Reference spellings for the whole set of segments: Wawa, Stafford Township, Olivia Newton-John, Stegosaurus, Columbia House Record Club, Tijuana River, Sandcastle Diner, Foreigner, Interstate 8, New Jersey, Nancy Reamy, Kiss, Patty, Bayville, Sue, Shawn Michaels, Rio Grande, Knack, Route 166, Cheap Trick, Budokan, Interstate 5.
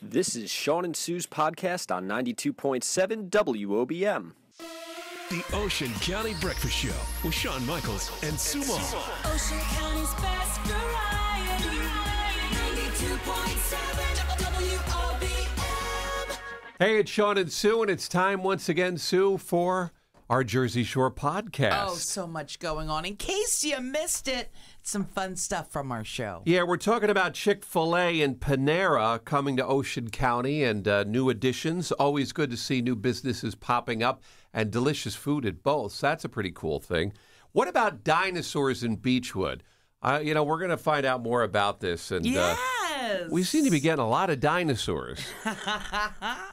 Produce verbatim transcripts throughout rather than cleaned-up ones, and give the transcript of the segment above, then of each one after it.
This is Shawn and Sue's podcast on ninety-two point seven W O B M. The Ocean County Breakfast Show with Shawn Michaels and Sue. Ocean County's best variety, ninety-two point seven W O B M. Hey, it's Shawn and Sue, and it's time once again, Sue, for our Jersey Shore podcast. Oh, so much going on. In case you missed it, some fun stuff from our show. Yeah, we're talking about Chick-fil-A and Panera coming to Ocean County and uh, new additions. Always good to see new businesses popping up and delicious food at both. So that's a pretty cool thing. What about dinosaurs in Beachwood? Uh, you know, we're going to find out more about this. And, yeah. Uh, We seem to be getting a lot of dinosaurs.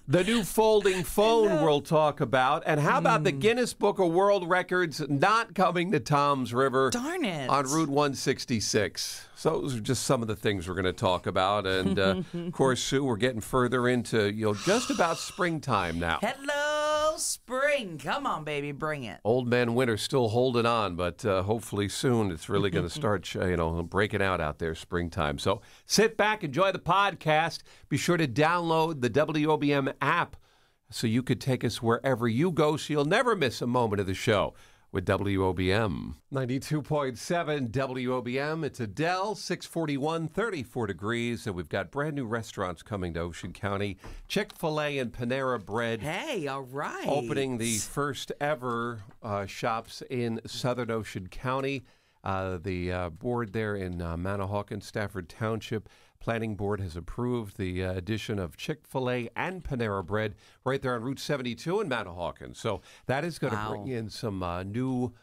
The new folding phone we'll talk about. And how about mm. the Guinness Book of World Records not coming to Tom's River? Darn it. On Route one sixty-six. So those are just some of the things we're going to talk about. And, uh, of course, Sue, we're getting further into, you know, just about springtime now. Hello, spring. Come on, baby. Bring it. Old man winter's still holding on, but uh, hopefully soon it's really going to start, you know, breaking out out there springtime. So sit back. Enjoy the podcast. Be sure to download the W O B M app so you could take us wherever you go so you'll never miss a moment of the show with W O B M. ninety-two point seven W O B M. It's Adele, six forty-one, thirty-four degrees, and we've got brand new restaurants coming to Ocean County. Chick-fil-A and Panera Bread. Hey, all right. Opening the first ever uh, shops in Southern Ocean County. Uh, the uh, board there in uh, Manahawkin, Stafford Township, Planning Board has approved the uh, addition of Chick-fil-A and Panera Bread right there on Route seventy-two in Manahawkin. So that is going to wow. bring in some uh, new,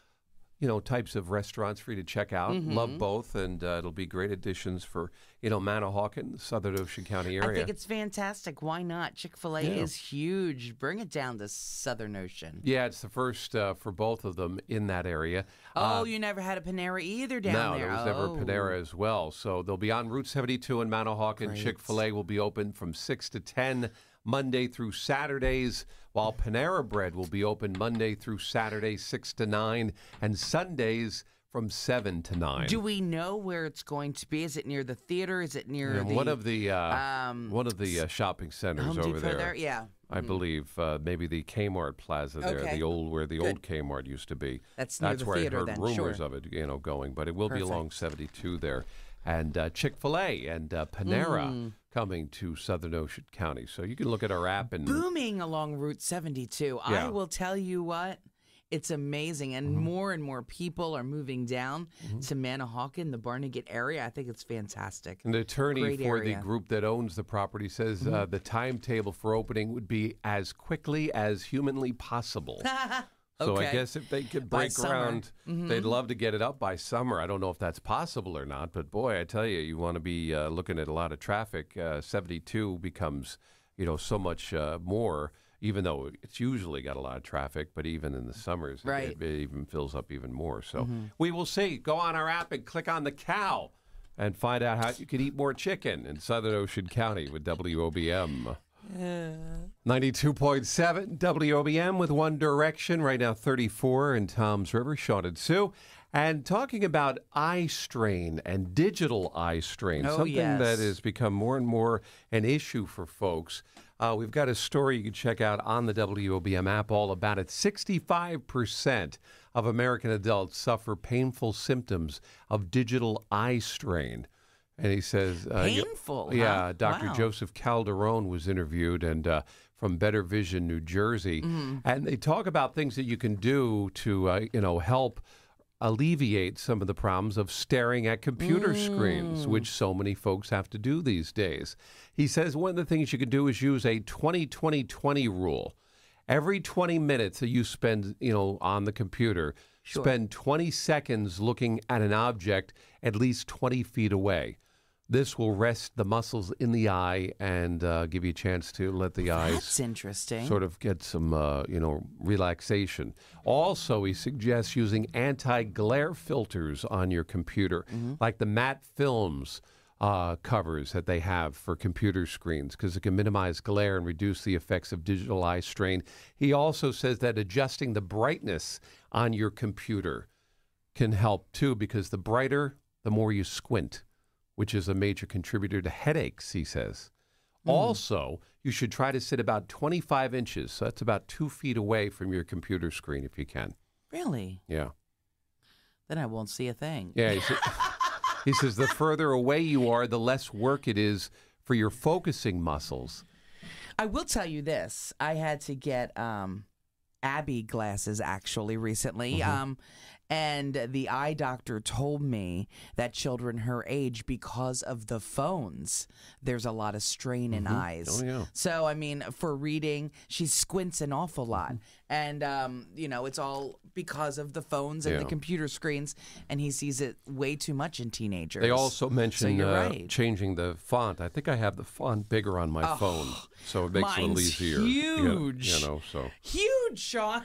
you know, types of restaurants for you to check out. Mm-hmm. Love both, and uh, it'll be great additions for, you know, Manahawkin, Southern Ocean County area. I think it's fantastic. Why not? Chick-fil-A yeah. is huge. Bring it down to Southern Ocean. Yeah, it's the first uh, for both of them in that area. Oh, uh, you never had a Panera either down no, there. No, there was oh. never a Panera as well. So they'll be on Route seventy-two in Manahawkin. Chick-fil-A will be open from six to ten Monday through Saturdays, while Panera Bread will be open Monday through Saturday, six to nine, and Sundays from seven to nine. Do we know where it's going to be? Is it near the theater? Is it near yeah, the... One of the, uh, um, one of the uh, shopping centers Home over there. there. Yeah. I mm. believe uh, maybe the Kmart Plaza there, okay. the old where the Good. old Kmart used to be. That's near That's the where theater, I heard then. rumors sure. of it, you know, going, but it will Perfect. be along seventy-two there. And uh, Chick-fil-A and uh, Panera mm. coming to Southern Ocean County. So you can look at our app. And booming along Route seventy-two. Yeah. I will tell you what, it's amazing. And mm-hmm. more and more people are moving down mm-hmm. to Manahawkin, the Barnegat area. I think it's fantastic. An attorney Great for area. the group that owns the property says mm-hmm. uh, the timetable for opening would be as quickly as humanly possible. So okay. I guess if they could break ground, mm-hmm. they'd love to get it up by summer. I don't know if that's possible or not, but boy, I tell you, you want to be uh, looking at a lot of traffic. Uh, seventy-two becomes, you know, so much uh, more, even though it's usually got a lot of traffic, but even in the summers, right. it, it even fills up even more. So mm-hmm. we will see. Go on our app and click on the cow and find out how you can eat more chicken in Southern Ocean County with W O B M. ninety-two point seven W O B M with One Direction. Right now, thirty-four in Tom's River, Shawn and Sue. And talking about eye strain and digital eye strain, oh, something yes. that has become more and more an issue for folks. Uh, we've got a story you can check out on the W O B M app all about it. sixty-five percent of American adults suffer painful symptoms of digital eye strain. And he says, uh, painful. You, yeah, huh? Doctor Wow. Joseph Calderone was interviewed and uh, from Better Vision, New Jersey. Mm. And they talk about things that you can do to, uh, you know, help alleviate some of the problems of staring at computer mm. screens, which so many folks have to do these days. He says one of the things you can do is use a twenty twenty twenty rule. Every twenty minutes that you spend, you know, on the computer, sure. spend twenty seconds looking at an object at least twenty feet away. This will rest the muscles in the eye and uh, give you a chance to let the eyes That's interesting. sort of get some, uh, you know, relaxation. Also, he suggests using anti-glare filters on your computer, mm-hmm. like the matte films uh, covers that they have for computer screens, because it can minimize glare and reduce the effects of digital eye strain. He also says that adjusting the brightness on your computer can help, too, because the brighter, the more you squint, which is a major contributor to headaches, he says. Mm. Also, you should try to sit about twenty-five inches. So that's about two feet away from your computer screen if you can. Really? Yeah. Then I won't see a thing. Yeah. He, said, he says the further away you are, the less work it is for your focusing muscles. I will tell you this. I had to get um, Abby glasses actually recently. Mm-hmm. Um, and the eye doctor told me that children her age, because of the phones, there's a lot of strain mm-hmm. in eyes. Oh, yeah. So, I mean, for reading, she squints an awful lot. And, um, you know, it's all because of the phones and yeah. the computer screens. And he sees it way too much in teenagers. They also mentioned so uh, right. changing the font. I think I have the font bigger on my oh, phone. So it makes it a little easier. Huge. You know, you know, so. Huge, Shawn.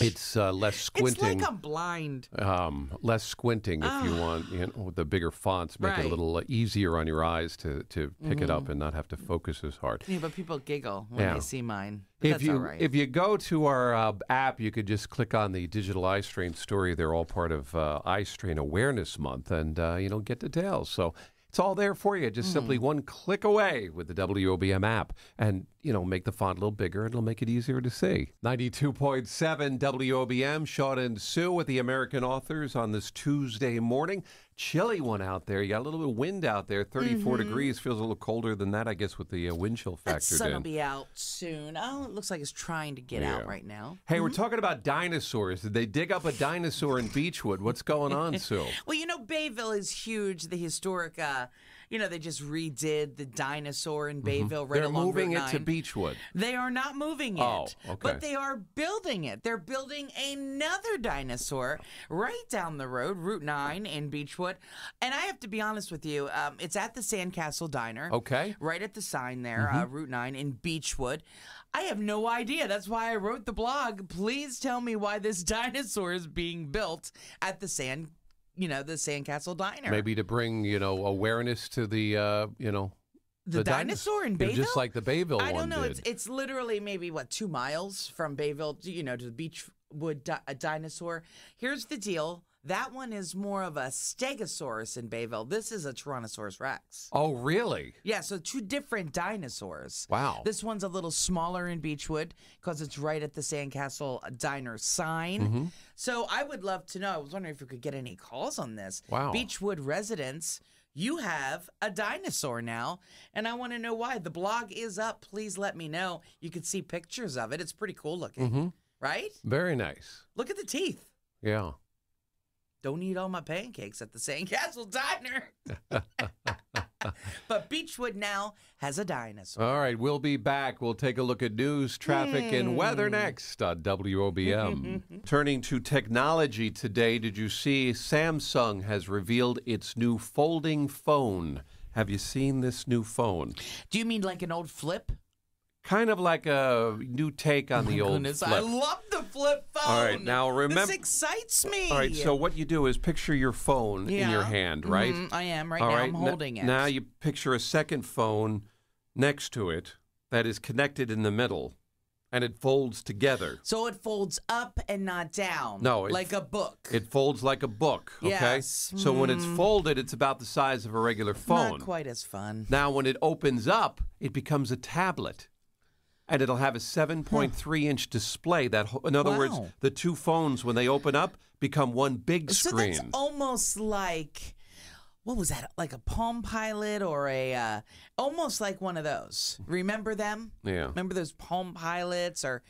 It's uh, less squinting. It's like I'm blind. Um, less squinting if oh. you want, you know, the bigger fonts make right. it a little easier on your eyes to, to pick mm-hmm. it up and not have to focus as hard. Yeah, but people giggle when yeah. they see mine. But if that's you all right. if you go to our uh, app, you could just click on the digital eye strain story. They're all part of uh, Eye Strain Awareness Month, and uh, you know, get details. So it's all there for you. Just mm. simply one click away with the W O B M app. And, you know, make the font a little bigger and it'll make it easier to see. ninety-two point seven W O B M, Shawn and Sue with the American Authors on this Tuesday morning. Chilly one out there. You got a little bit of wind out there, thirty-four mm-hmm. degrees. Feels a little colder than that, I guess, with the uh, wind chill factored in. That sun will be out soon. Oh, it looks like it's trying to get yeah. out right now. Hey, mm-hmm. we're talking about dinosaurs. Did they dig up a dinosaur in Beachwood? What's going on, Sue? Well, you know, Bayville is huge. The historic, uh, you know, they just redid the dinosaur in Bayville mm-hmm. right They're along moving Route nine. It to Beachwood. They are not moving it, oh, okay. but they are building it. They're building another dinosaur right down the road, Route nine in Beachwood. And I have to be honest with you, um, it's at the Sandcastle Diner. Okay. Right at the sign there, mm-hmm. uh, Route nine in Beachwood. I have no idea. That's why I wrote the blog. Please tell me why this dinosaur is being built at the Sand, you know, the Sandcastle Diner. Maybe to bring, you know, awareness to the, uh, you know, The, the dinosaur in Bayville? Just like the Bayville one I don't know. One did. It's, it's literally maybe, what, two miles from Bayville, you know, to the Beachwood di a dinosaur. Here's the deal. That one is more of a Stegosaurus in Bayville. This is a Tyrannosaurus Rex. Oh, really? Yeah, so two different dinosaurs. Wow. This one's a little smaller in Beachwood because it's right at the Sandcastle Diner sign. Mm-hmm. So I would love to know. I was wondering if we could get any calls on this. Wow. Beachwood residents, you have a dinosaur now, and I want to know why. The blog is up. Please let me know. You can see pictures of it. It's pretty cool looking, mm-hmm. right? Very nice. Look at the teeth. Yeah. Don't eat all my pancakes at the Sandcastle Diner. But Beachwood now has a dinosaur. All right, we'll be back. We'll take a look at news, traffic, mm. and weather next on W O B M. Turning to technology today, did you see Samsung has revealed its new folding phone? Have you seen this new phone? Do you mean like an old flip? Kind of like a new take on oh the old goodness, flip. I love the flip phone. All right, now remember. This excites me. All right, so what you do is picture your phone yeah. in your hand, right? Mm-hmm. I am right all now. Right, I'm holding it. Now you picture a second phone next to it that is connected in the middle, and it folds together. So it folds up and not down. No, it, like a book. It folds like a book. Okay. Yes. So mm. when it's folded, it's about the size of a regular phone. Not quite as fun. Now when it opens up, it becomes a tablet. And it'll have a seven point three inch display. That, in other wow. words, the two phones, when they open up, become one big screen. So that's almost like, what was that, like a Palm Pilot or a, uh, almost like one of those. Remember them? Yeah. Remember those Palm Pilots or...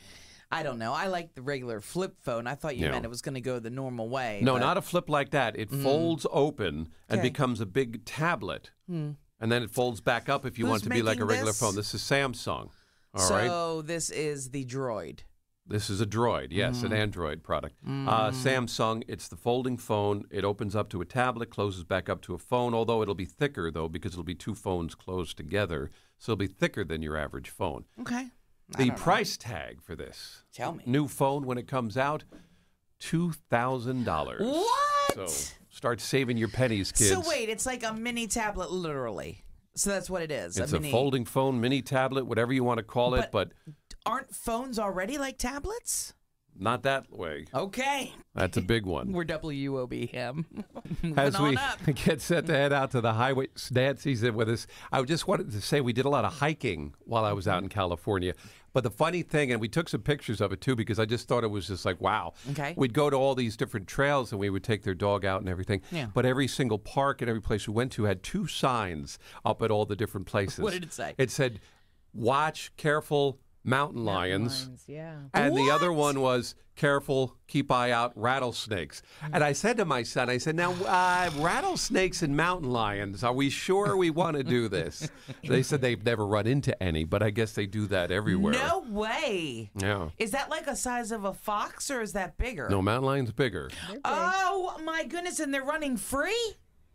I don't know. I like the regular flip phone. I thought you yeah. meant it was going to go the normal way. No, but... not a flip like that. It mm. folds open and okay. becomes a big tablet. Mm. And then it folds back up if you Who's want it to be like a regular this? phone. This is Samsung. All so right. this is the Droid. This is a Droid, yes, mm. an Android product. Mm. Uh, Samsung, it's the folding phone. It opens up to a tablet, closes back up to a phone, although it'll be thicker, though, because it'll be two phones closed together. So it'll be thicker than your average phone. Okay. The price know. tag for this. Tell me. New phone, when it comes out, two thousand dollars. What? So start saving your pennies, kids. So wait, it's like a mini tablet, literally. So that's what it is. It's a, mini... a folding phone, mini tablet, whatever you want to call it. But, but aren't phones already like tablets? Not that way. Okay. That's a big one. We're W O B M. As we get set to head out to the highway, Nancy's in with us. I just wanted to say we did a lot of hiking while I was out in California. But the funny thing, and we took some pictures of it, too, because I just thought it was just like, wow. Okay. We'd go to all these different trails, and we would take their dog out and everything. Yeah. But every single park and every place we went to had two signs up at all the different places. What did it say? It said, watch, careful, mountain lions, mountain lions yeah. and what? The other one was careful, keep eye out, rattlesnakes. Mm-hmm. And I said to my son, I said, now, uh, rattlesnakes and mountain lions, are we sure we want to do this? They said they've never run into any, but I guess they do that everywhere. No way. Yeah. Is that like a size of a fox, or is that bigger? No, mountain lion's bigger. bigger. Oh, my goodness, and they're running free?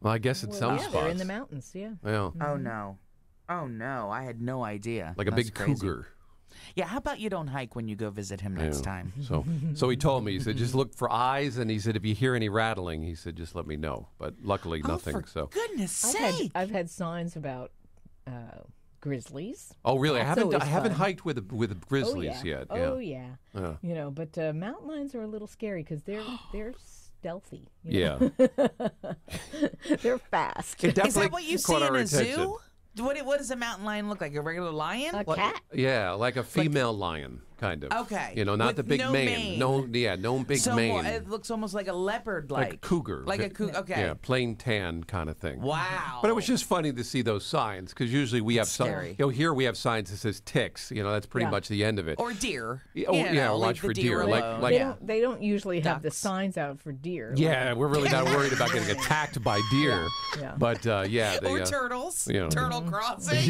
Well, I guess in well, some yeah, spots. They're in the mountains, yeah. yeah. Oh, no. Oh, no. I had no idea. Like That's a big crazy. Cougar. Yeah, how about you don't hike when you go visit him next yeah. time? So so he told me, he said, just look for eyes, and he said, if you hear any rattling, he said, just let me know. But luckily, oh, nothing. For so goodness I've sake. Had, I've had signs about uh, grizzlies. Oh, really? That's I haven't I haven't fun. hiked with with grizzlies oh, yeah. yet. Yeah. Oh, yeah. yeah. You know, but uh, mountain lions are a little scary because they're they're stealthy. You know? Yeah. They're fast. Is that what you see in a attention. zoo? What, what does a mountain lion look like? A regular lion? A like, cat? Yeah, like a female like, lion, kind of. Okay. You know, not With the big no mane. mane. No, yeah, no big so mane. So it looks almost like a leopard, like. Like a cougar. Like a cougar, okay. Yeah, plain tan kind of thing. Wow. But it was just funny to see those signs, because usually we have some. You know, here we have signs that says ticks. You know, that's pretty yeah. much the end of it. Or deer. Oh, yeah, yeah like lunch for deer. deer like, like, they, don't, they don't usually ducks. have the signs out for deer. Yeah, like. We're really not worried about getting attacked by deer. Yeah. yeah. But, uh, yeah. They, or uh, turtles. You know, turtle crossing.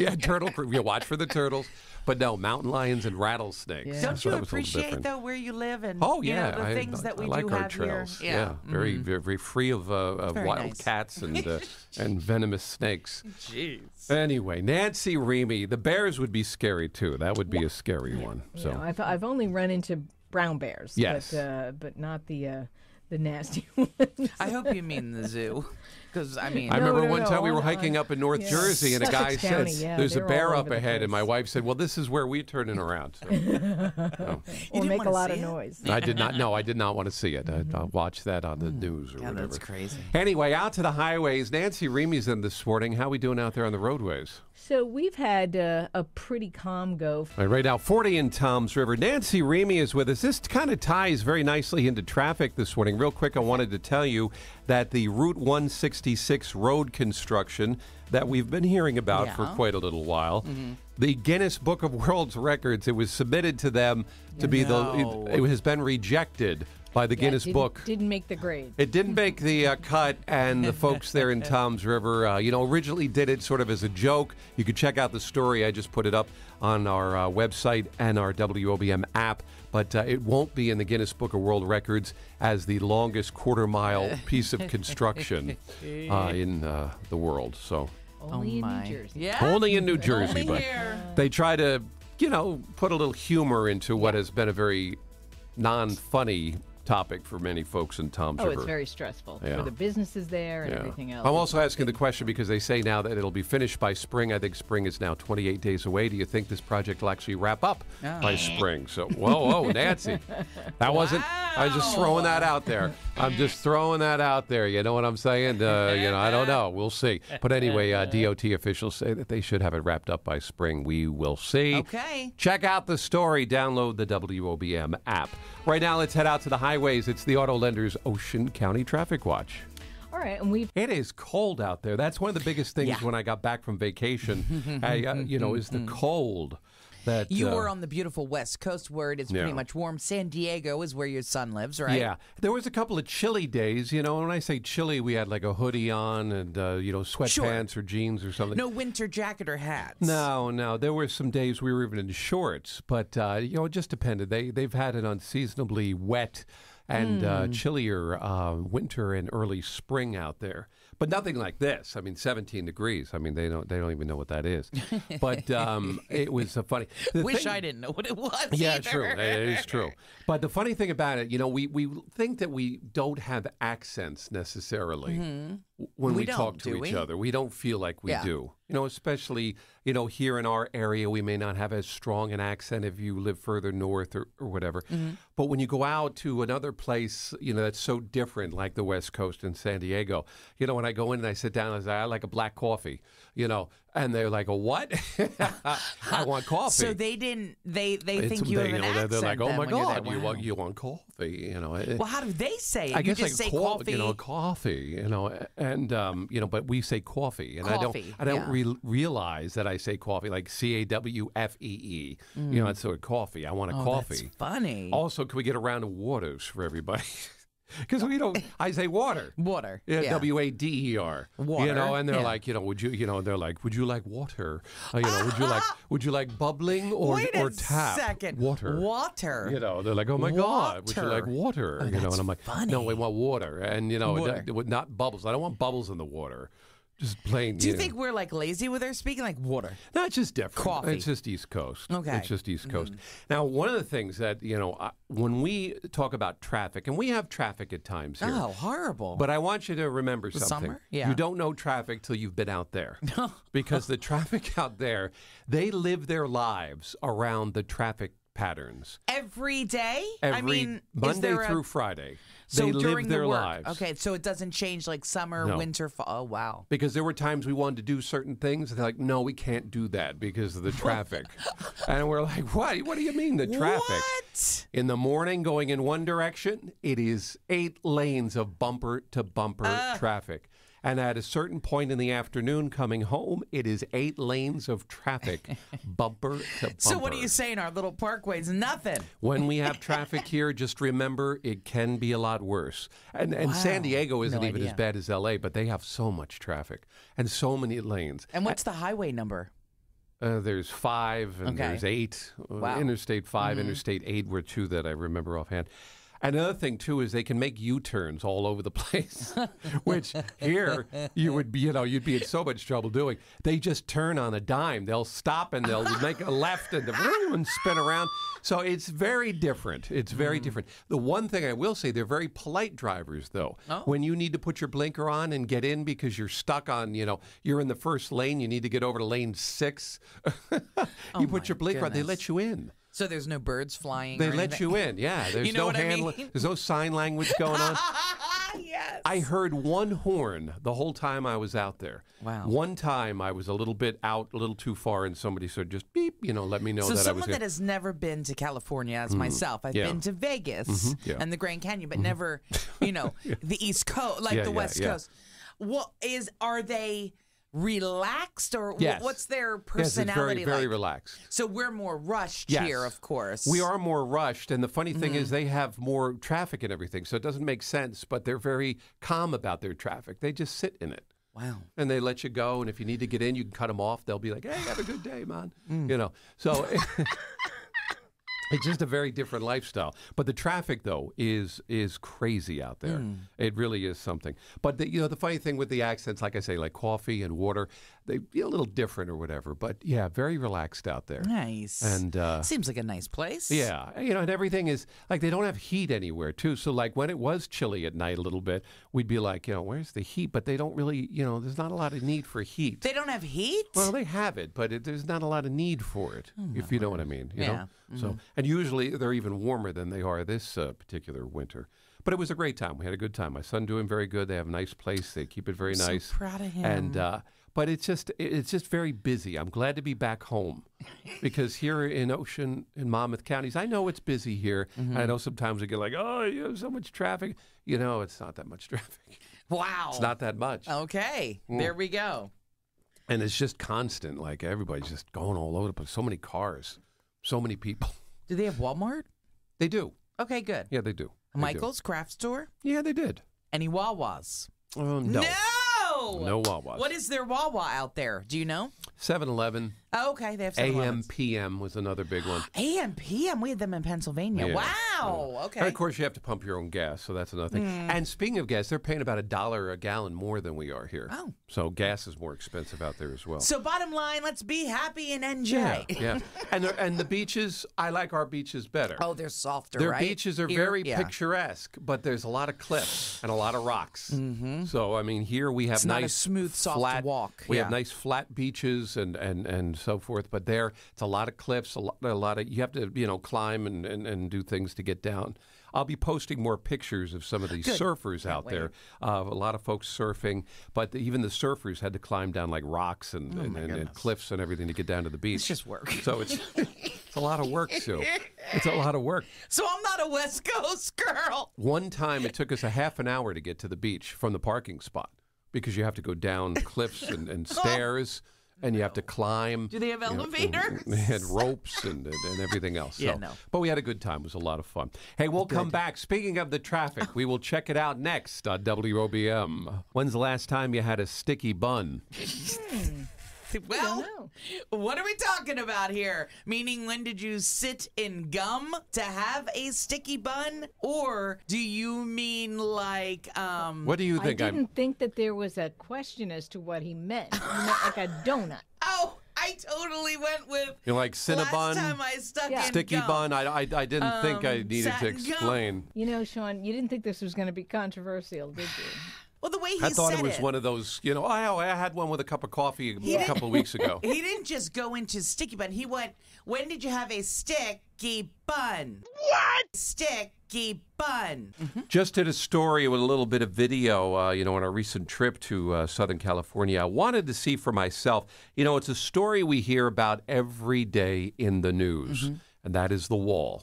Yeah, turtle. Yeah, watch for the turtles. But no, mountain lions and rattlesnakes. Yeah. Don't you appreciate, though, where you live and oh, yeah. you know, the I, things I, that we I like do our have trails. Here? Yeah, yeah. Mm-hmm. very, very free of, uh, of wild nice. cats and uh, and venomous snakes. Jeez. Anyway, Nancy Reamy, the bears would be scary too. That would be a scary yeah. one. So you know, I've I've only run into brown bears. Yes, but, uh, but not the uh, the nasty ones. I hope you mean the zoo. Because I mean, I no, remember no, one no, time no, we were no, hiking no. up in North yeah. Jersey, and a guy said, yeah, "There's a bear up ahead," and my wife said, "Well, this is where we're turning around." So, no. Or make a lot of it? noise. I did not. No, I did not want to see it. I, I watched that on the news or yeah, whatever. That's crazy. Anyway, out to the highways. Nancy Reamy's in this morning. How are we doing out there on the roadways? So we've had uh, a pretty calm go. All right, right now, forty in Toms River. Nancy Reamy is with us. This kind of ties very nicely into traffic this morning. Real quick, I wanted to tell you that the Route one sixty-six road construction that we've been hearing about yeah. for quite a little while, mm-hmm. the Guinness Book of World Records, it was submitted to them to no. be the, it, it has been rejected by the yeah, Guinness didn't, Book. Didn't make the grade. It didn't make the uh, cut, and the folks there in Toms River, uh, you know, originally did it sort of as a joke. You could check out the story. I just put it up on our uh, website and our W O B M app, but uh, it won't be in the Guinness Book of World Records as the longest quarter-mile piece of construction uh, in uh, the world. So only oh in New Jersey. Yeah. Only in New Jersey, but here. They try to, you know, put a little humor into what yeah. has been a very non-funny topic for many folks in Toms River. Oh, it's very stressful yeah. for the businesses there and yeah. everything else. I'm also asking the question because they say now that it'll be finished by spring. I think spring is now twenty-eight days away. Do you think this project will actually wrap up oh. by spring? So, whoa, whoa, Nancy. That wasn't, wow. I was just throwing that out there. I'm just throwing that out there. You know what I'm saying? Uh, you know, I don't know. We'll see. But anyway, uh, D O T officials say that they should have it wrapped up by spring. We will see. Okay. Check out the story. Download the W O B M app. Right now, let's head out to the highway. Ways. It's the Auto Lenders Ocean County Traffic Watch. All right, and we It is cold out there. That's one of the biggest things yeah. when I got back from vacation. I, uh, you know, is the cold. That, you uh, were on the beautiful West Coast where it is yeah. pretty much warm. San Diego is where your son lives, right? Yeah. There was a couple of chilly days. You know, when I say chilly, we had like a hoodie on and, uh, you know, sweatpants sure. or jeans or something. No winter jacket or hats. No, no. There were some days we were even in shorts, but, uh, you know, it just depended. They, they've had an unseasonably wet and mm. uh, chillier uh, winter and early spring out there. But nothing like this. I mean, seventeen degrees. I mean, they don't they don't even know what that is. But um, it was a funny. The Wish thing, I didn't know what it was. Yeah, either. true. It is true. But the funny thing about it, you know, we, we think that we don't have accents necessarily mm-hmm. when we, we talk to each we? other. We don't feel like we yeah. do. You know, especially, you know, here in our area, we may not have as strong an accent if you live further north or, or whatever. Mm-hmm. But when you go out to another place, you know, that's so different, like the West Coast in San Diego, you know, when I go in and I sit down, I say, I like a black coffee, you know, and they're like, a what? I want coffee. So they didn't, they, they it's, think you they, have an you know, accent. They're like, oh my God, wow. you, want, you want coffee, you know. Well, how do they say it? I you guess just like say co- coffee. You know, coffee, you know, and, um, you know, but we say coffee. And coffee, I don't, I don't yeah. realize that I say coffee, like C A W F E E. Mm. You know, that's sort of coffee. I want a oh, coffee. That's funny. Also, can we get a round of waters for everybody? Because we don't, I say water. Water. Yeah, yeah. W A D E R. Water. You know, and they're yeah. like, you know, would you, you know, they're like, would you like water? Uh, you know, would you like, would you like bubbling or, Wait a or tap? Second. Water. Water. You know, they're like, oh my water. God, would you like water? Oh, you know, and I'm like, funny. No, we want water. And, you know, water. Not, not bubbles. I don't want bubbles in the water. Just plain. Do you, you think know. We're like lazy with our speaking, like water? No, it's just different. Coffee. It's just East Coast. Okay. It's just East Coast. Mm-hmm. Now, one of the things that, you know, I, when we talk about traffic, and we have traffic at times here. Oh, horrible. But I want you to remember the something. Summer? Yeah. You don't know traffic till you've been out there. Because the traffic out there, they live their lives around the traffic patterns. Every day? Every I mean, Monday a... through Friday. So they live their the lives. Okay, so it doesn't change like summer, no. winter, fall. Oh, wow. Because there were times we wanted to do certain things, and they're like, no, we can't do that because of the traffic. And we're like, what? What do you mean, the traffic? What? In the morning, going in one direction, it is eight lanes of bumper-to-bumper uh. traffic. And at a certain point in the afternoon coming home, it is eight lanes of traffic, bumper to bumper. So what are you saying? Our little parkway's nothing. When we have traffic here, just remember it can be a lot worse. And and wow. San Diego isn't no even idea. As bad as L A, but they have so much traffic and so many lanes. And what's the highway number? Uh, there's five and okay. there's eight. Wow. Interstate five, mm-hmm. Interstate eight were two that I remember offhand. Another thing, too, is they can make U-turns all over the place, which here you would be, you know, you'd be in so much trouble doing. They just turn on a dime. They'll stop and they'll make a left and, and spin around. So it's very different. It's very mm. different. The one thing I will say, they're very polite drivers, though. Oh. When you need to put your blinker on and get in because you're stuck on, you know, you're in the first lane, you need to get over to lane six. you oh put your blinker goodness. On, they let you in. So there's no birds flying. They let you in, yeah. There's you know no hand. I mean? There's no sign language going on. Yes. I heard one horn the whole time I was out there. Wow. One time I was a little bit out, a little too far, and somebody said, "Just beep," you know, let me know so that I was. So someone that has never been to California, as mm. myself, I've yeah. been to Vegas mm-hmm. yeah. and the Grand Canyon, but mm-hmm. never, you know, yeah. the East Coast, like yeah, the yeah, West yeah. Coast. What is? Are they? Relaxed or yes. what's their personality? Yes, it's very, very like? Relaxed. So we're more rushed yes. here, of course. We are more rushed, and the funny thing mm-hmm. is they have more traffic and everything, so it doesn't make sense, but they're very calm about their traffic. They just sit in it. Wow. And they let you go, and if you need to get in, you can cut them off. They'll be like, hey, have a good day, man. Mm. You know, so it's just a very different lifestyle. But the traffic, though, is is crazy out there. Mm. It really is something. But, the, you know, the funny thing with the accents, like I say, like coffee and water, they be a little different or whatever. But, yeah, very relaxed out there. Nice. And uh, seems like a nice place. Yeah. You know, and everything is, like, they don't have heat anywhere, too. So, like, when it was chilly at night a little bit, we'd be like, you know, where's the heat? But they don't really, you know, there's not a lot of need for heat. They don't have heat? Well, they have it, but it, there's not a lot of need for it, oh, if you know what I mean. You yeah. know? Mm-hmm. So. And usually they're even warmer than they are this uh, particular winter. But it was a great time. We had a good time. My son doing very good. They have a nice place. They keep it very I'm nice. So proud of him. And uh, but it's just it's just very busy. I'm glad to be back home because here in Ocean in Monmouth counties, I know it's busy here. Mm-hmm. I know sometimes we get like, oh, you have so much traffic. You know, it's not that much traffic. Wow, it's not that much. Okay, mm. there we go. And it's just constant. Like everybody's just going all over the place. So many cars, so many people. Do they have Walmart? They do. Okay, good. Yeah, they do. They Michael's do. Craft Store? Yeah, they did. Any Wawas? Uh, no. No! No Wawas. What is their Wawa out there? Do you know? seven eleven. Oh, okay, they have A M P M was another big one. A M P M, we had them in Pennsylvania. Yeah. Wow. Yeah. Okay. And of course, you have to pump your own gas, so that's another thing. Mm. And speaking of gas, they're paying about a dollar a gallon more than we are here. Oh. So gas is more expensive out there as well. So bottom line, let's be happy and enjoy. Yeah. yeah. and the, and the beaches, I like our beaches better. Oh, they're softer. Their right? beaches are here, very yeah. picturesque, but there's a lot of cliffs and a lot of rocks. Mm-hmm. So I mean, here we have it's nice not a smooth, soft flat, walk. We yeah. have nice flat beaches and and and. so forth, but there it's a lot of cliffs, a lot, a lot of you have to you know climb and, and and do things to get down. I'll be posting more pictures of some of these Good. surfers Can't out wait. there. Uh, a lot of folks surfing, but the, even the surfers had to climb down like rocks and, oh and, and, and cliffs and everything to get down to the beach. It's just work. So it's it's a lot of work, Sue. It's a lot of work. So I'm not a West Coast girl. One time it took us a half an hour to get to the beach from the parking spot because you have to go down cliffs and, and stairs. Oh. And you have to climb. Do they have elevators? You know, and, and ropes and, and, and everything else. So. Yeah, no. But we had a good time. It was a lot of fun. Hey, we'll good. come back. Speaking of the traffic, we will check it out next on W O B M. When's the last time you had a sticky bun? Well, what are we talking about here? Meaning, when did you sit in gum to have a sticky bun? Or do you mean like, um... What do you think? I didn't I'm... think that there was a question as to what he meant. He meant like a donut. Oh! I totally went with You're like Cinnabon, last time I stuck yeah. in sticky gum. bun. I, I, I didn't um, think I needed to explain. Gum. You know, Shawn, you didn't think this was going to be controversial, did you? Well, the way he said it. I thought it was one of those, you know, oh, I had one with a cup of coffee a couple of weeks ago. He didn't just go into sticky bun. He went, when did you have a sticky bun? What? Sticky bun. Mm-hmm. Just did a story with a little bit of video, uh, you know, on our recent trip to uh, Southern California. I wanted to see for myself, you know, it's a story we hear about every day in the news, mm-hmm. and that is the wall.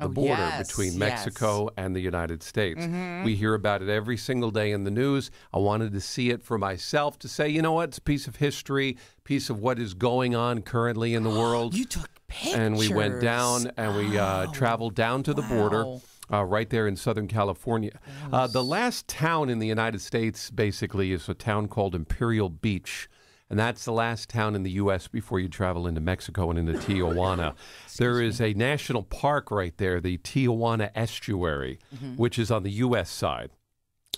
The oh, border yes, between Mexico yes. and the United States. Mm-hmm. We hear about it every single day in the news. I wanted to see it for myself to say, you know what, it's a piece of history, piece of what is going on currently in the world. You took pictures. And we went down and we uh, oh, traveled down to the wow. border. Uh, right there in Southern California. Yes. Uh, the last town in the United States, basically, is a town called Imperial Beach. And that's the last town in the U S before you travel into Mexico and into Tijuana. There is a national park right there, the Tijuana Estuary, mm-hmm. which is on the U S side.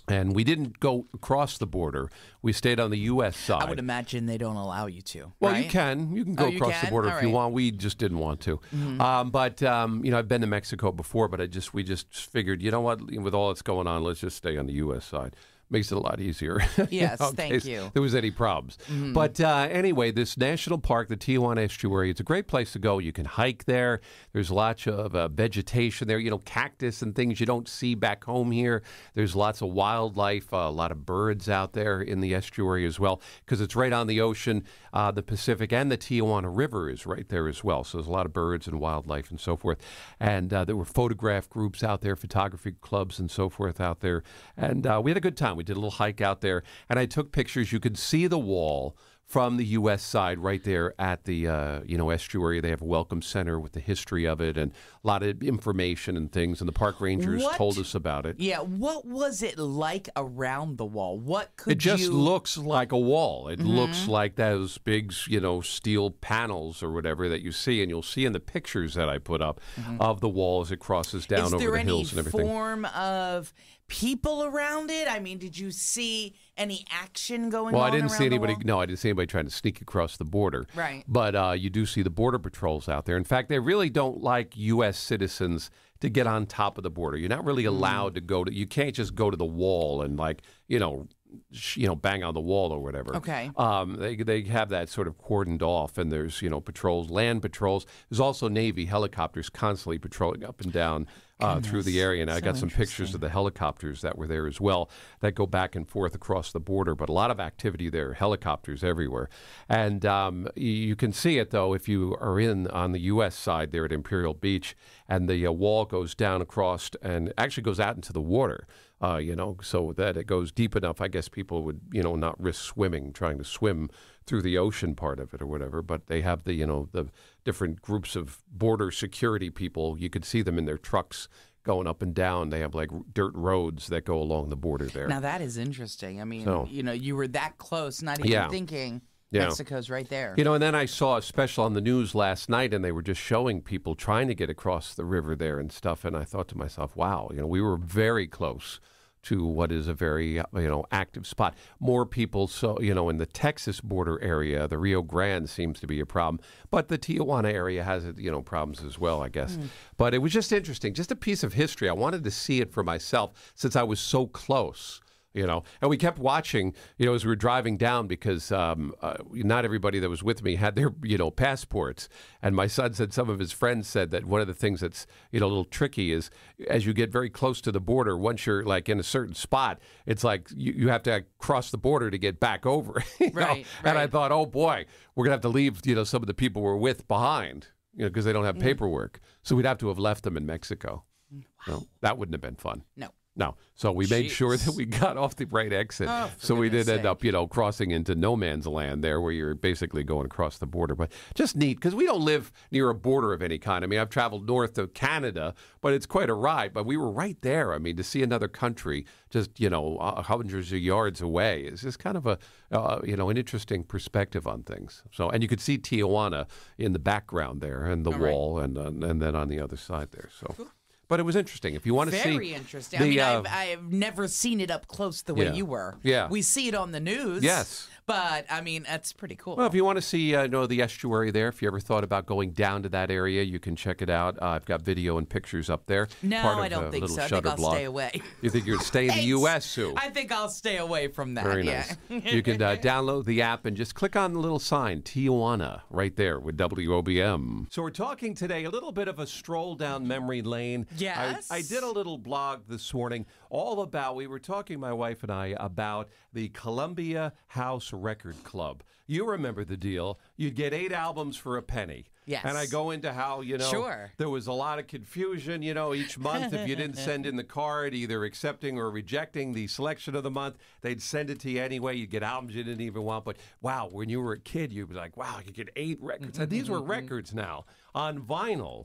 And we didn't go across the border. We stayed on the U S side. I would imagine they don't allow you to. Well, right? you can. You can go oh, across can? the border All if right. you want. We just didn't want to. Mm-hmm. um, but, um, you know, I've been to Mexico before, but I just we just figured, you know what, with all that's going on, let's just stay on the U S side. Makes it a lot easier. Yes, in thank case you. There was any problems. Mm. But uh, anyway, this national park, the Tijuana Estuary, it's a great place to go. You can hike there. There's lots of uh, vegetation there, you know, cactus and things you don't see back home here. There's lots of wildlife, uh, a lot of birds out there in the estuary as well, because it's right on the ocean, uh, the Pacific, and the Tijuana River is right there as well. So there's a lot of birds and wildlife and so forth. And uh, there were photograph groups out there, photography clubs and so forth out there. And uh, we had a good time. We did a little hike out there, and I took pictures. You could see the wall from the U S side right there at the uh, you know estuary. They have a welcome center with the history of it and a lot of information and things, and the park rangers what? told us about it. Yeah, what was it like around the wall? What could It just you... looks like a wall. It mm-hmm. looks like those big you know steel panels or whatever that you see, and you'll see in the pictures that I put up mm-hmm. of the wall as it crosses down Is over the hills and everything. Is there any form of... people around it? I mean, did you see any action going well, on? Well, I didn't see anybody. No, I didn't see anybody trying to sneak across the border. Right. But uh, you do see the border patrols out there. In fact, they really don't like U S citizens to get on top of the border. You're not really allowed mm. to go to. You can't just go to the wall and like you know, sh you know, bang on the wall or whatever. Okay. Um, they they have that sort of cordoned off, and there's you know patrols, land patrols. There's also Navy helicopters constantly patrolling up and down. Uh, through the area, and so I got some pictures of the helicopters that were there as well that go back and forth across the border, but a lot of activity there, helicopters everywhere. And um, you can see it, though, if you are in on the U S side there at Imperial Beach, and the uh, wall goes down across and actually goes out into the water, uh, you know, so that it goes deep enough, I guess people would, you know, not risk swimming, trying to swim through the ocean part of it or whatever, but they have the, you know, the different groups of border security people. You could see them in their trucks going up and down. They have like dirt roads that go along the border there. Now that is interesting. I mean, so, you know, you were that close, not even yeah. thinking. Yeah. Mexico's right there. You know, and then I saw a special on the news last night, and they were just showing people trying to get across the river there and stuff, and I thought to myself, wow, you know, we were very close to what is a very, you know, active spot. More people, so, you know, in the Texas border area, the Rio Grande seems to be a problem, but the Tijuana area has, you know, problems as well, I guess. Mm. But it was just interesting, just a piece of history. I wanted to see it for myself since I was so close. You know, and we kept watching, you know, as we were driving down because um, uh, not everybody that was with me had their, you know, passports. And my son said some of his friends said that one of the things that's, you know, a little tricky is as you get very close to the border, once you're like in a certain spot, it's like you, you have to cross the border to get back over. Right, right. And I thought, oh, boy, we're going to have to leave, you know, some of the people we're with behind, you know, because they don't have mm. paperwork. So we'd have to have left them in Mexico. Wow. Well, that wouldn't have been fun. No. No. So we made Jeez. sure that we got off the right exit. Oh, so we did sake. end up, you know, crossing into no man's land there where you're basically going across the border. But just neat because we don't live near a border of any kind. I mean, I've traveled north of Canada, but it's quite a ride. But we were right there. I mean, to see another country just, you know, uh, hundreds of yards away is just kind of a, uh, you know, an interesting perspective on things. So, and you could see Tijuana in the background there and the All wall right. and uh, and then on the other side there. So. Cool. But it was interesting. If you want to Very see... Very interesting. The, I mean, uh, I've, I've never seen it up close the way yeah. you were. Yeah. We see it on the news. Yes. But, I mean, that's pretty cool. Well, if you want to see, uh, you know, the estuary there, if you ever thought about going down to that area, you can check it out. Uh, I've got video and pictures up there. No, Part of I don't think so. I think I'll blog. stay away. You think you're going to stay in the U S, Sue? I think I'll stay away from that. Very yeah. nice. You can uh, download the app and just click on the little sign, Tijuana, right there with W O B M. So we're talking today a little bit of a stroll down memory lane. Yes. I, I did a little blog this morning all about, we were talking, my wife and I, about the Columbia House Record Club. You remember the deal. You'd get eight albums for a penny. Yes. And I go into how, you know, sure. there was a lot of confusion, you know, each month if you didn't send in the card, either accepting or rejecting the selection of the month, they'd send it to you anyway. You'd get albums you didn't even want. But, wow, when you were a kid, you'd be like, wow, you get eight records. Mm-hmm, and these mm-hmm. were records now on vinyl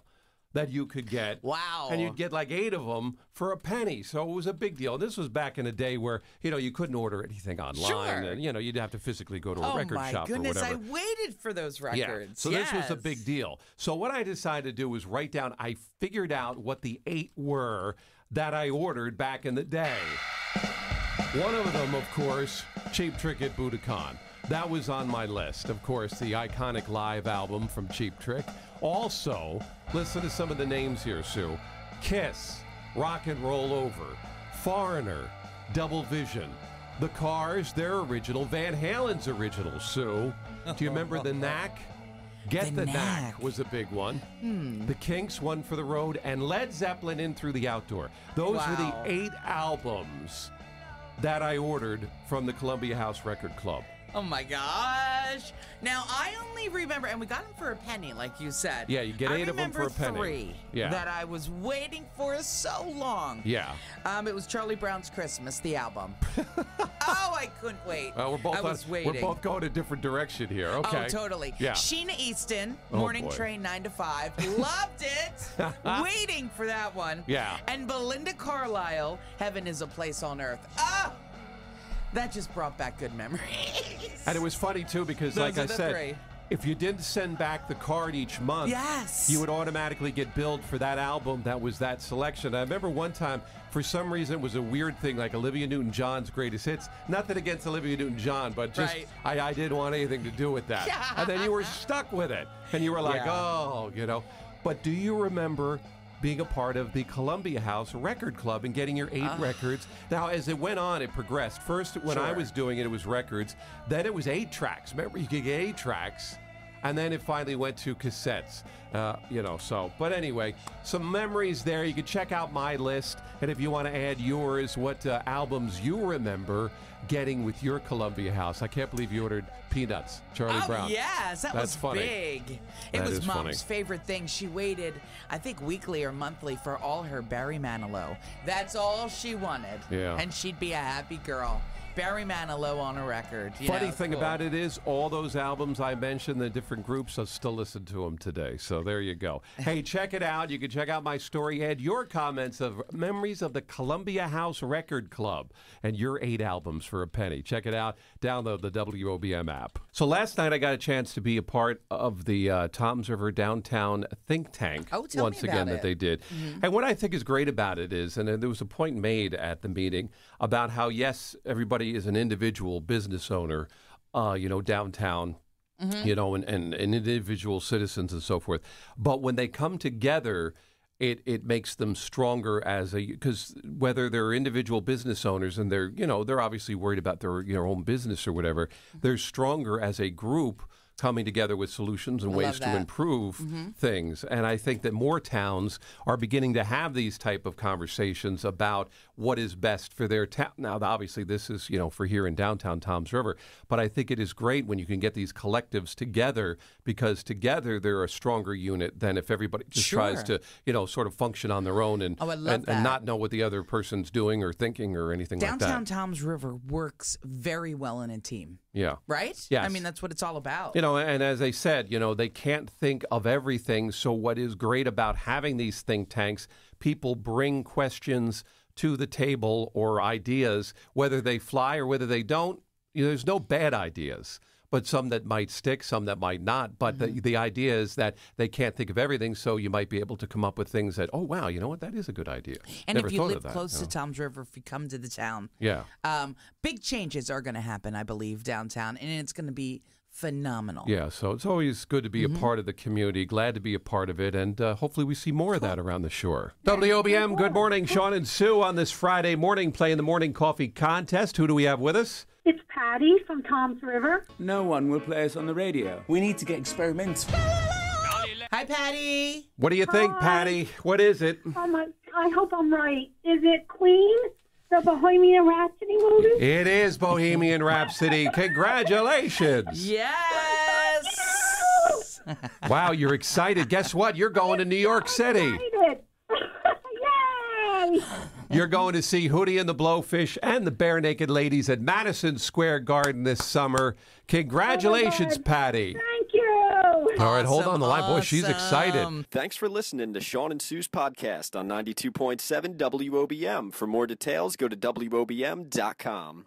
that you could get. Wow. And you'd get like eight of them for a penny. So it was a big deal. This was back in a day where, you know, you couldn't order anything online. Sure. And, you know, you'd have to physically go to a oh record shop goodness, or whatever. Oh, my goodness, I waited for those records. Yeah. So yes. this was a big deal. So what I decided to do was write down, I figured out what the eight were that I ordered back in the day. One of them, of course, Cheap Trick at Budokan. That was on my list. Of course, the iconic live album from Cheap Trick. Also, listen to some of the names here, Sue. Kiss, Rock and Roll Over, Foreigner, Double Vision, The Cars, their original, Van Halen's original, Sue. Do you remember The Knack? Get the, the Knack. Knack was a big one. Hmm. The Kinks, One for the Road, and Led Zeppelin, In Through the Outdoor. Those wow. were the eight albums that I ordered from the Columbia House Record Club. Oh, my gosh. Now, I only remember, and we got them for a penny, like you said. Yeah, you get eight of them for a penny. I remember three yeah. that I was waiting for so long. Yeah. Um, it was Charlie Brown's Christmas, the album. oh, I couldn't wait. Uh, we're both I was on, waiting. We're both going a different direction here. Okay. Oh, totally. Yeah. Sheena Easton, oh, Morning boy. Train nine to five. Loved it. Waiting for that one. Yeah. And Belinda Carlisle, Heaven is a Place on Earth. Oh! That just brought back good memories. And it was funny, too, because Those like I said, three. if you didn't send back the card each month, yes. you would automatically get billed for that album that was that selection. I remember one time, for some reason, it was a weird thing, like Olivia Newton-John's Greatest Hits. Nothing against Olivia Newton-John, but just right. I, I didn't want anything to do with that. Yeah. And then you were stuck with it. And you were like, yeah. oh, you know. But do you remember being a part of the Columbia House Record Club and getting your eight uh, records? Now, as it went on, it progressed. First, when sure. I was doing it, it was records. Then it was eight tracks. Remember, you could get eight tracks. And then it finally went to cassettes, uh, you know, so. But anyway, some memories there. You can check out my list. And if you want to add yours, what uh, albums you remember getting with your Columbia House. I can't believe you ordered Peanuts, Charlie oh, Brown. Oh, yes. That That's was funny. big. It that was Mom's funny. favorite thing. She waited, I think, weekly or monthly for all her Barry Manilow. That's all she wanted. Yeah. And she'd be a happy girl. Barry Manilow on a record. You Funny know, thing cool. about it is all those albums I mentioned, the different groups, I still listen to them today. So there you go. Hey, check it out. You can check out my story. Add your comments of memories of the Columbia House Record Club and your eight albums for a penny. Check it out. Download the W O B M app. So last night I got a chance to be a part of the uh, Toms River Downtown Think Tank oh, tell once me about again it. that they did. Mm-hmm. And what I think is great about it is, and there was a point made at the meeting about how, yes, everybody is an individual business owner, uh, you know, downtown, mm-hmm. you know, and, and, and individual citizens and so forth. But when they come together, it, it makes them stronger as a, because whether they're individual business owners and they're, you know, they're obviously worried about their, you know, own business or whatever, mm-hmm. they're stronger as a group coming together with solutions and I ways to improve mm-hmm. things. And I think that more towns are beginning to have these type of conversations about what is best for their town. Now, obviously, this is, you know, for here in downtown Toms River, but I think it is great when you can get these collectives together, because together they're a stronger unit than if everybody just sure. tries to, you know, sort of function on their own and, oh, I love and, that. and not know what the other person's doing or thinking or anything downtown like that. Downtown Toms River works very well in a team. Yeah. Right? Yes. I mean, that's what it's all about. You know, and as I said, you know, they can't think of everything. So what is great about having these think tanks, people bring questions to the table or ideas, whether they fly or whether they don't. You know, there's no bad ideas, but some that might stick, some that might not. But mm-hmm. the, the idea is that they can't think of everything, so you might be able to come up with things that, oh, wow, you know what, that is a good idea. And Never if you live that, close you know. to Toms River, if you come to the town, yeah, um, big changes are going to happen, I believe, downtown, and it's going to be phenomenal. Yeah, so it's always good to be mm-hmm. a part of the community. Glad to be a part of it, and uh, hopefully we see more cool. of that around the shore. W O B M, good morning. Shawn and Sue on this Friday morning, playing the Morning Coffee Contest. Who do we have with us? It's Patty from Toms River. No one will play us on the radio. We need to get experimental. Hi, Patty. What do you Hi. think, Patty? What is it? Oh my! I hope I'm right. Is it Queen, the Bohemian Rhapsody movie? It is Bohemian Rhapsody. Congratulations. Yes. Wow, you're excited. Guess what? You're going to New York City. Excited. Yay. You're going to see Hootie and the Blowfish and the Barenaked Ladies at Madison Square Garden this summer. Congratulations, oh Patty. Thank you. Awesome, All right, hold on the line. Awesome. Boy, she's excited. Thanks for listening to Shawn and Sue's podcast on ninety-two point seven W O B M. For more details, go to W O B M dot com.